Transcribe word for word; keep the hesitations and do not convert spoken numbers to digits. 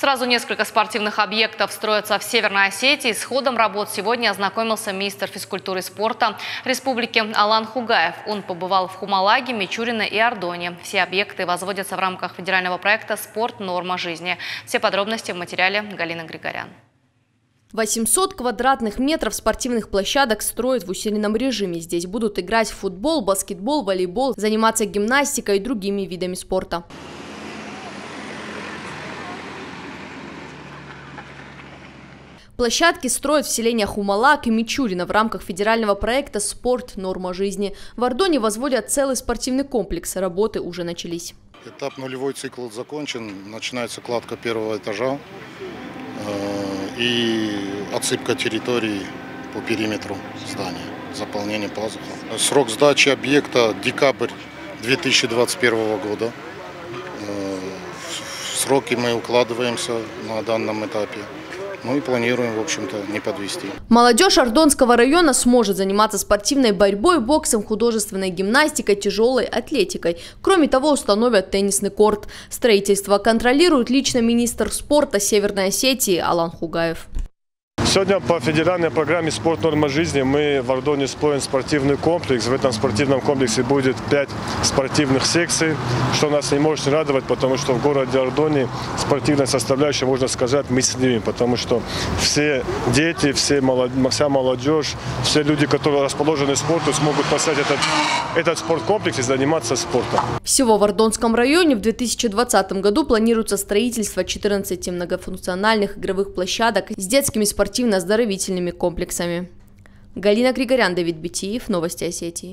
Сразу несколько спортивных объектов строятся в Северной Осетии. С ходом работ сегодня ознакомился министр физкультуры и спорта республики Алан Хугаев. Он побывал в Хумалаге, Мичурино и Ардоне. Все объекты возводятся в рамках федерального проекта «Спорт - норма жизни». Все подробности в материале Галина Григорян. восемьсот квадратных метров спортивных площадок строят в усиленном режиме. Здесь будут играть в футбол, баскетбол, волейбол, заниматься гимнастикой и другими видами спорта. Площадки строят в селениях Хумалаг и Мичурино в рамках федерального проекта «Спорт. Норма жизни». В Ардоне возводят целый спортивный комплекс. Работы уже начались. Этап нулевой цикл закончен. Начинается кладка первого этажа и отсыпка территории по периметру здания, заполнение пазуха. Срок сдачи объекта – декабрь две тысячи двадцать первого года. В сроки мы укладываемся на данном этапе. Ну и планируем, в общем-то, не подвести. Молодежь Ардонского района сможет заниматься спортивной борьбой, боксом, художественной гимнастикой, тяжелой атлетикой. Кроме того, установят теннисный корт. Строительство контролирует лично министр спорта Северной Осетии Алан Хугаев. Сегодня по федеральной программе «Спорт. Норма жизни» мы в Ардоне строим спортивный комплекс. В этом спортивном комплексе будет пять спортивных секций, что нас не может не радовать, потому что в городе Ардоне спортивная составляющая, можно сказать, мы с ними, потому что все дети, все молодежь, вся молодежь, все люди, которые расположены спорту, смогут посетить этот, этот спорткомплекс и заниматься спортом. Всего в Ардонском районе в две тысячи двадцатом году планируется строительство четырнадцати многофункциональных игровых площадок с детскими спортивными оздоровительными комплексами. Галина Григорян, Давид Битиев, новости Осетии.